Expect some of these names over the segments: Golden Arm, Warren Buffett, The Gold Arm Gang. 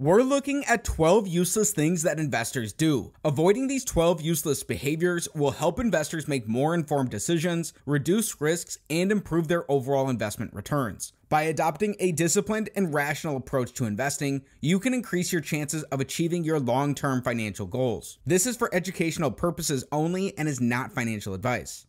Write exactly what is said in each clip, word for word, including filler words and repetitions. We're looking at twelve useless things that investors do. Avoiding these twelve useless behaviors will help investors make more informed decisions, reduce risks, and improve their overall investment returns. By adopting a disciplined and rational approach to investing, you can increase your chances of achieving your long-term financial goals. This is for educational purposes only and is not financial advice.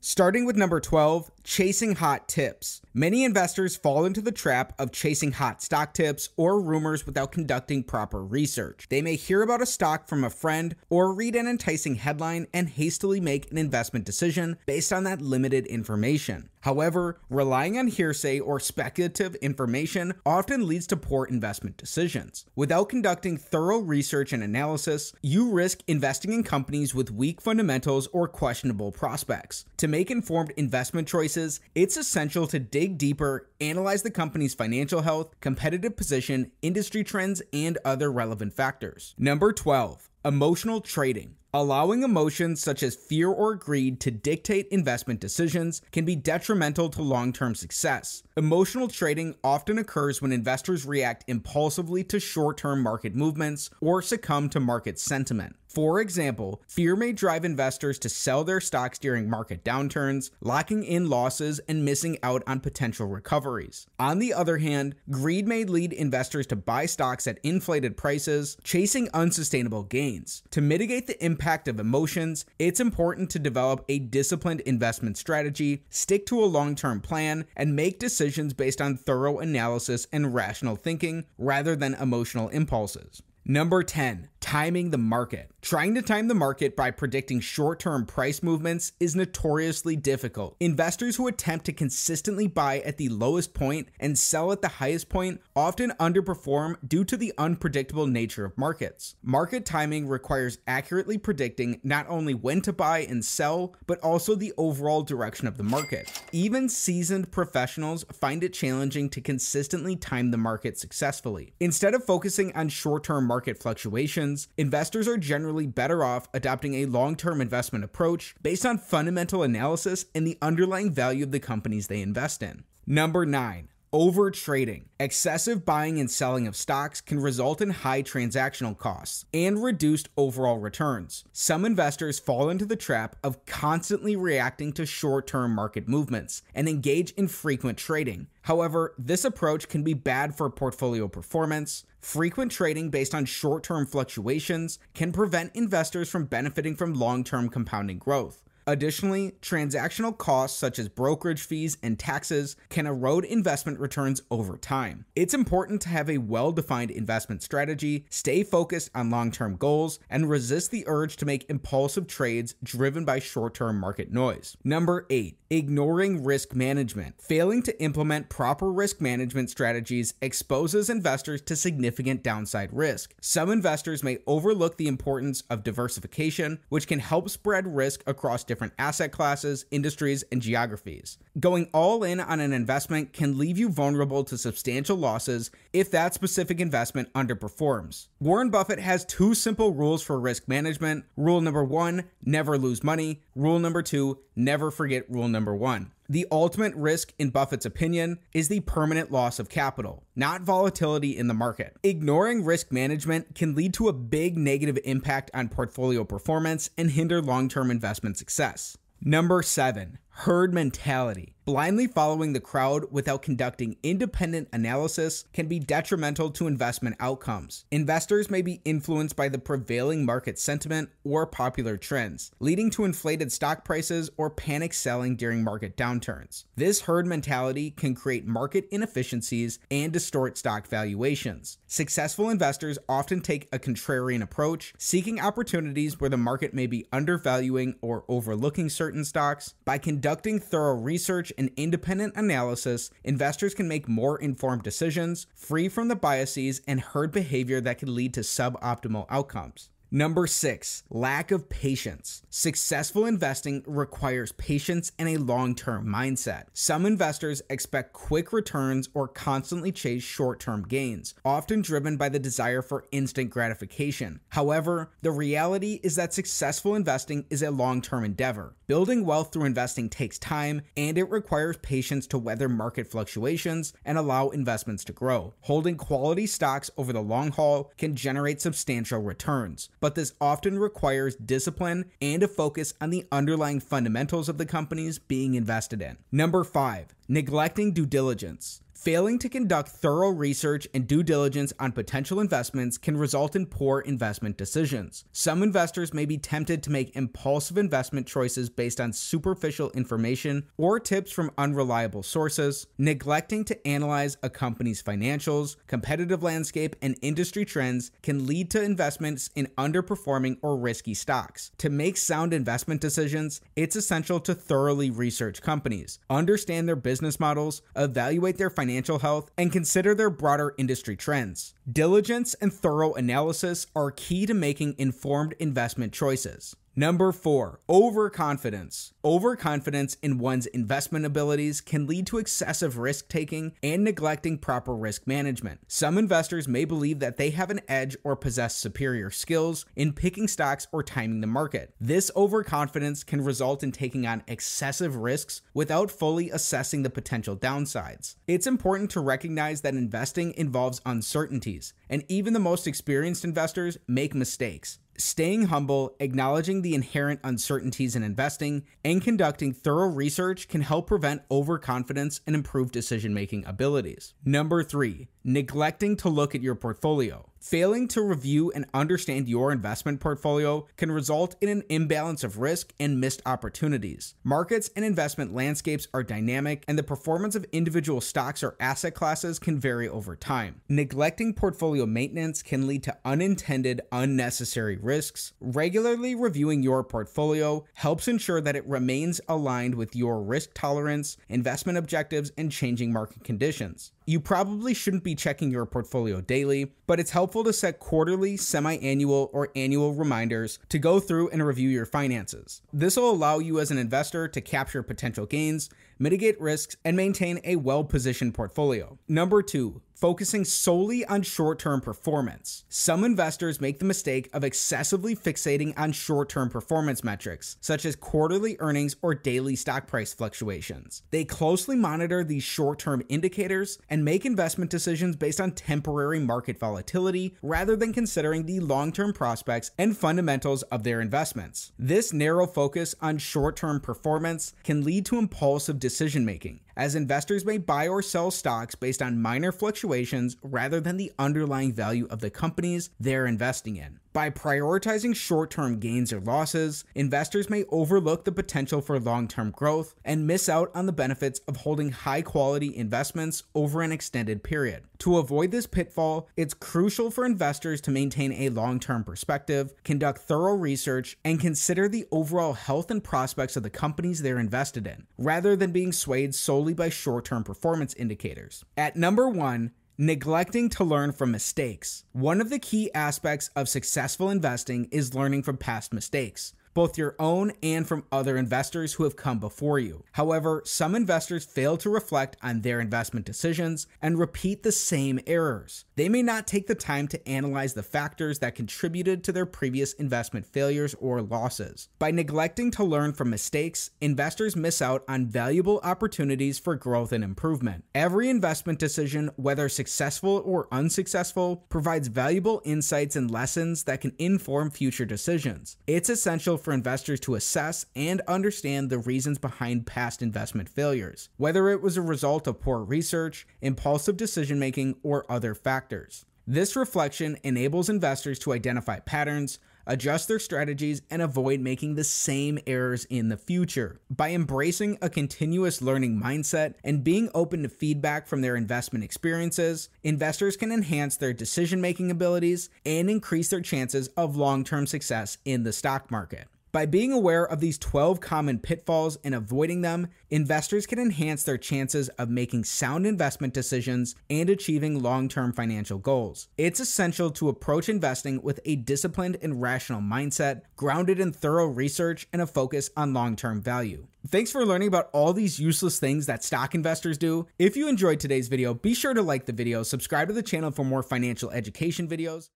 Starting with number twelve, chasing hot tips. Many investors fall into the trap of chasing hot stock tips or rumors without conducting proper research. They may hear about a stock from a friend or read an enticing headline and hastily make an investment decision based on that limited information. However, relying on hearsay or speculative information often leads to poor investment decisions. Without conducting thorough research and analysis, you risk investing in companies with weak fundamentals or questionable prospects. To make informed investment choices, it's essential to dig deeper, analyze the company's financial health, competitive position, industry trends, and other relevant factors. Number twelve, emotional trading. Allowing emotions such as fear or greed to dictate investment decisions can be detrimental to long-term success. Emotional trading often occurs when investors react impulsively to short-term market movements or succumb to market sentiment. For example, fear may drive investors to sell their stocks during market downturns, locking in losses and missing out on potential recoveries. On the other hand, greed may lead investors to buy stocks at inflated prices, chasing unsustainable gains. To mitigate the impact of emotions, it's important to develop a disciplined investment strategy, stick to a long-term plan, and make decisions based on thorough analysis and rational thinking rather than emotional impulses. Number ten, timing the market. Trying to time the market by predicting short-term price movements is notoriously difficult. Investors who attempt to consistently buy at the lowest point and sell at the highest point often underperform due to the unpredictable nature of markets. Market timing requires accurately predicting not only when to buy and sell, but also the overall direction of the market. Even seasoned professionals find it challenging to consistently time the market successfully. Instead of focusing on short-term markets, market fluctuations, investors are generally better off adopting a long-term investment approach based on fundamental analysis and the underlying value of the companies they invest in. Number nine, overtrading. Excessive buying and selling of stocks can result in high transactional costs and reduced overall returns. Some investors fall into the trap of constantly reacting to short-term market movements and engage in frequent trading. However, this approach can be bad for portfolio performance. Frequent trading based on short-term fluctuations can prevent investors from benefiting from long-term compounding growth. Additionally, transactional costs such as brokerage fees and taxes can erode investment returns over time. It's important to have a well-defined investment strategy, stay focused on long-term goals, and resist the urge to make impulsive trades driven by short-term market noise. Number eight, ignoring risk management. Failing to implement proper risk management strategies exposes investors to significant downside risk. Some investors may overlook the importance of diversification, which can help spread risk across different different asset classes, industries, and geographies. Going all in on an investment can leave you vulnerable to substantial losses if that specific investment underperforms. Warren Buffett has two simple rules for risk management. Rule number one, never lose money. Rule number two, never forget rule number one. The ultimate risk, in Buffett's opinion, is the permanent loss of capital, not volatility in the market. Ignoring risk management can lead to a big negative impact on portfolio performance and hinder long-term investment success. Number seven, herd mentality. Blindly following the crowd without conducting independent analysis can be detrimental to investment outcomes. Investors may be influenced by the prevailing market sentiment or popular trends, leading to inflated stock prices or panic selling during market downturns. This herd mentality can create market inefficiencies and distort stock valuations. Successful investors often take a contrarian approach, seeking opportunities where the market may be undervaluing or overlooking certain stocks. By conducting Conducting thorough research and independent analysis, investors can make more informed decisions, free from the biases and herd behavior that can lead to suboptimal outcomes. Number six, lack of patience. Successful investing requires patience and a long-term mindset. Some investors expect quick returns or constantly chase short-term gains, often driven by the desire for instant gratification. However, the reality is that successful investing is a long-term endeavor. Building wealth through investing takes time, and it requires patience to weather market fluctuations and allow investments to grow. Holding quality stocks over the long haul can generate substantial returns, but this often requires discipline and a focus on the underlying fundamentals of the companies being invested in. Number five, neglecting due diligence. Failing to conduct thorough research and due diligence on potential investments can result in poor investment decisions. Some investors may be tempted to make impulsive investment choices based on superficial information or tips from unreliable sources. Neglecting to analyze a company's financials, competitive landscape, and industry trends can lead to investments in underperforming or risky stocks. To make sound investment decisions, it's essential to thoroughly research companies, understand their business models, evaluate their financial financial health, and consider their broader industry trends. Diligence and thorough analysis are key to making informed investment choices. Number four, overconfidence. Overconfidence in one's investment abilities can lead to excessive risk-taking and neglecting proper risk management. Some investors may believe that they have an edge or possess superior skills in picking stocks or timing the market. This overconfidence can result in taking on excessive risks without fully assessing the potential downsides. It's important to recognize that investing involves uncertainties, and even the most experienced investors make mistakes. Staying humble, acknowledging the inherent uncertainties in investing, and conducting thorough research can help prevent overconfidence and improve decision-making abilities. Number three, neglecting to look at your portfolio. Failing to review and understand your investment portfolio can result in an imbalance of risk and missed opportunities. Markets and investment landscapes are dynamic, and the performance of individual stocks or asset classes can vary over time. Neglecting portfolio maintenance can lead to unintended, unnecessary risks. Regularly reviewing your portfolio helps ensure that it remains aligned with your risk tolerance, investment objectives, and changing market conditions. You probably shouldn't be checking your portfolio daily, but it's helpful to set quarterly, semi-annual, or annual reminders to go through and review your finances. This will allow you as an investor to capture potential gains, mitigate risks, and maintain a well-positioned portfolio. Number two, focusing solely on short-term performance. Some investors make the mistake of excessively fixating on short-term performance metrics, such as quarterly earnings or daily stock price fluctuations. They closely monitor these short-term indicators and make investment decisions based on temporary market volatility rather than considering the long-term prospects and fundamentals of their investments. This narrow focus on short-term performance can lead to impulsive decision-making, as investors may buy or sell stocks based on minor fluctuations rather than the underlying value of the companies they're investing in. By prioritizing short-term gains or losses, investors may overlook the potential for long-term growth and miss out on the benefits of holding high-quality investments over an extended period. To avoid this pitfall, it's crucial for investors to maintain a long-term perspective, conduct thorough research, and consider the overall health and prospects of the companies they're invested in, rather than being swayed solely by short-term performance indicators. At number one, neglecting to learn from mistakes. One of the key aspects of successful investing is learning from past mistakes, both your own and from other investors who have come before you. However, some investors fail to reflect on their investment decisions and repeat the same errors. They may not take the time to analyze the factors that contributed to their previous investment failures or losses. By neglecting to learn from mistakes, investors miss out on valuable opportunities for growth and improvement. Every investment decision, whether successful or unsuccessful, provides valuable insights and lessons that can inform future decisions. It's essential for For investors to assess and understand the reasons behind past investment failures, whether it was a result of poor research, impulsive decision-making, or other factors. This reflection enables investors to identify patterns, adjust their strategies, and avoid making the same errors in the future. By embracing a continuous learning mindset and being open to feedback from their investment experiences, investors can enhance their decision-making abilities and increase their chances of long-term success in the stock market. By being aware of these twelve common pitfalls and avoiding them, investors can enhance their chances of making sound investment decisions and achieving long-term financial goals. It's essential to approach investing with a disciplined and rational mindset, grounded in thorough research and a focus on long-term value. Thanks for learning about all these useless things that stock investors do. If you enjoyed today's video, be sure to like the video, subscribe to the channel for more financial education videos.